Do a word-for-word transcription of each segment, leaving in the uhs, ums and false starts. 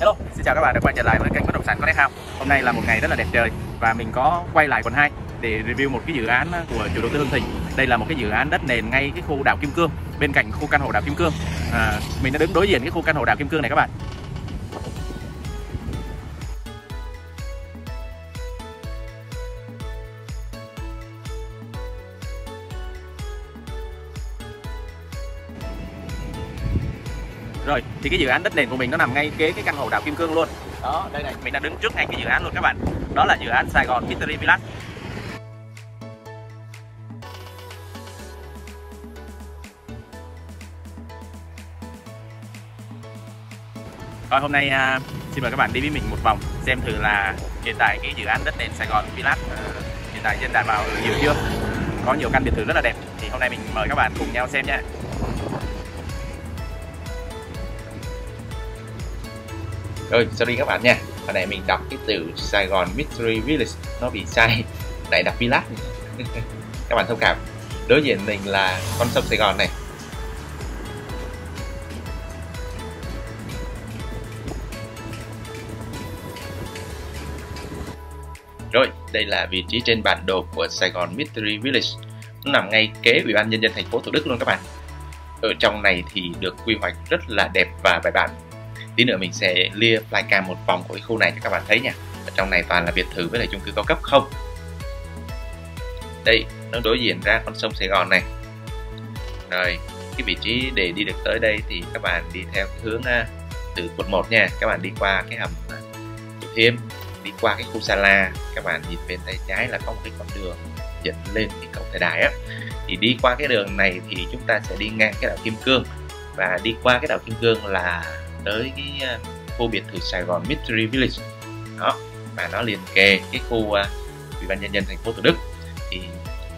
Hello, xin chào các bạn đã quay trở lại với kênh bất động sản Connect House. Hôm nay là một ngày rất là đẹp trời và mình có quay lại quận hai để review một cái dự án của chủ đầu tư Hưng Thịnh. Đây là một cái dự án đất nền ngay cái khu đảo Kim Cương, bên cạnh khu căn hộ đảo Kim Cương. À, mình đã đứng đối diện cái khu căn hộ đảo Kim Cương này các bạn. Rồi, thì cái dự án đất nền của mình nó nằm ngay kế cái căn hộ đảo Kim Cương luôn. Đó, đây này, mình đã đứng trước ngay cái dự án luôn các bạn. Đó là dự án Sài Gòn Mystery Villas. Rồi, hôm nay à, xin mời các bạn đi với mình một vòng xem thử là hiện tại cái dự án đất nền Sài Gòn Villas à, hiện tại dân đảm bảo nhiều chưa? Có nhiều căn biệt thự rất là đẹp. Thì hôm nay mình mời các bạn cùng nhau xem nha. Rồi, sorry các bạn nha. Hồi nãy mình đọc cái từ Sài Gòn Mystery Villas nó bị sai, lại đọc Villas. Các bạn thông cảm. Đối diện mình là con sông Sài Gòn này. Rồi, đây là vị trí trên bản đồ của Sài Gòn Mystery Villas. Nó nằm ngay kế Ủy ban Nhân dân thành phố Thủ Đức luôn các bạn. Ở trong này thì được quy hoạch rất là đẹp và bài bản. Tí nữa mình sẽ lia flycam một vòng của cái khu này cho các bạn thấy nha. Ở trong này toàn là biệt thự với lại chung cư cao cấp không. Đây, nó đối diện ra con sông Sài Gòn này. Rồi, cái vị trí để đi được tới đây thì các bạn đi theo hướng từ quận một nha. Các bạn đi qua cái hầm Thủ Thiêm, đi qua cái khu Sa La. Các bạn nhìn bên tay trái là có một cái con đường dẫn lên cái cầu Thời Đại á. Thì đi qua cái đường này thì chúng ta sẽ đi ngang cái đảo Kim Cương. Và đi qua cái đảo Kim Cương là tới cái khu biệt thự Sài Gòn Mystery Village đó, và nó liền kề cái khu uh, Ủy ban Nhân dân thành phố Thủ Đức. Thì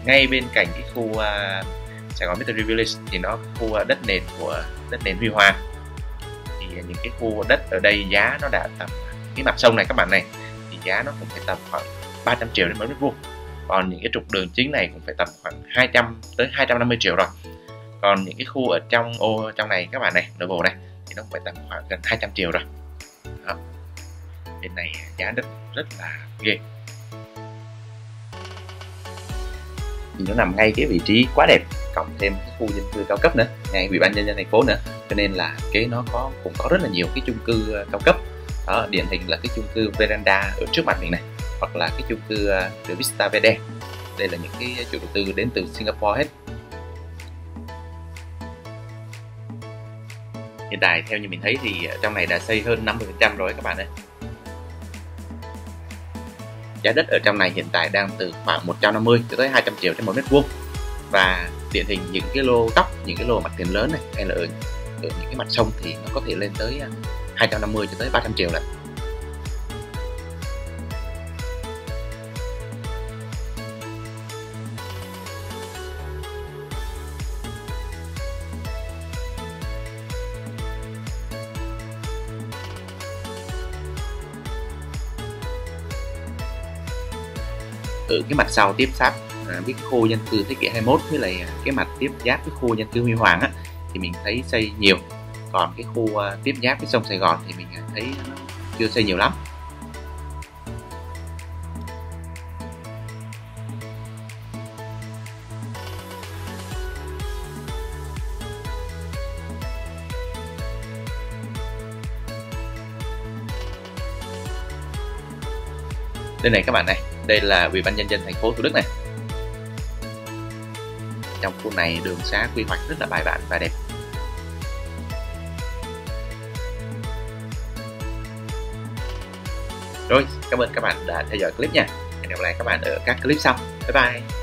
ngay bên cạnh cái khu uh, Sài Gòn Mystery Village thì nó khu uh, đất nền của đất nền Huy Hoàng. Thì những cái khu đất ở đây giá nó đã tầm cái mặt sông này các bạn này thì giá nó cũng phải tầm khoảng ba trăm triệu đến mấy mét vuông. Còn những cái trục đường chính này cũng phải tầm khoảng hai trăm tới hai trăm năm mươi triệu rồi. Còn những cái khu ở trong ô trong này các bạn này, nội bộ này, thì nó phải tầm khoảng gần hai trăm triệu rồi. Đó. Bên này giá đất rất là ghê. Thì nó nằm ngay cái vị trí quá đẹp, cộng thêm cái khu dân cư cao cấp nữa, ngay Ủy ban Nhân dân thành phố nữa, cho nên là cái nó có cũng có rất là nhiều cái chung cư cao cấp. Đó, điển hình là cái chung cư Veranda ở trước mặt mình này, hoặc là cái chung cư The Vista Verde. Đây là những cái chủ đầu tư đến từ Singapore hết. Hiện tại theo như mình thấy thì trong này đã xây hơn năm mươi phần trăm rồi các bạn ơi. Giá đất ở trong này hiện tại đang từ khoảng một trăm năm mươi cho tới hai trăm triệu trên một mét vuông. Và điển hình những cái lô tóc, những cái lô mặt tiền lớn này hay là ở, ở những cái mặt sông thì nó có thể lên tới hai trăm năm mươi cho tới ba trăm triệu này. Ở cái mặt sau tiếp sát à, với khu dân cư Thế Kỷ hai mươi mốt với lại cái mặt tiếp giáp với khu dân cư Huy Hoàng á, thì mình thấy xây nhiều. Còn cái khu uh, tiếp giáp với sông Sài Gòn thì mình thấy nó chưa xây nhiều lắm. Đây này các bạn này, đây là Ủy ban Nhân dân thành phố Thủ Đức này. Trong khu này đường xá quy hoạch rất là bài bản và đẹp. Rồi, cảm ơn các bạn đã theo dõi clip nha. Hẹn gặp lại các bạn ở các clip sau. Bye bye.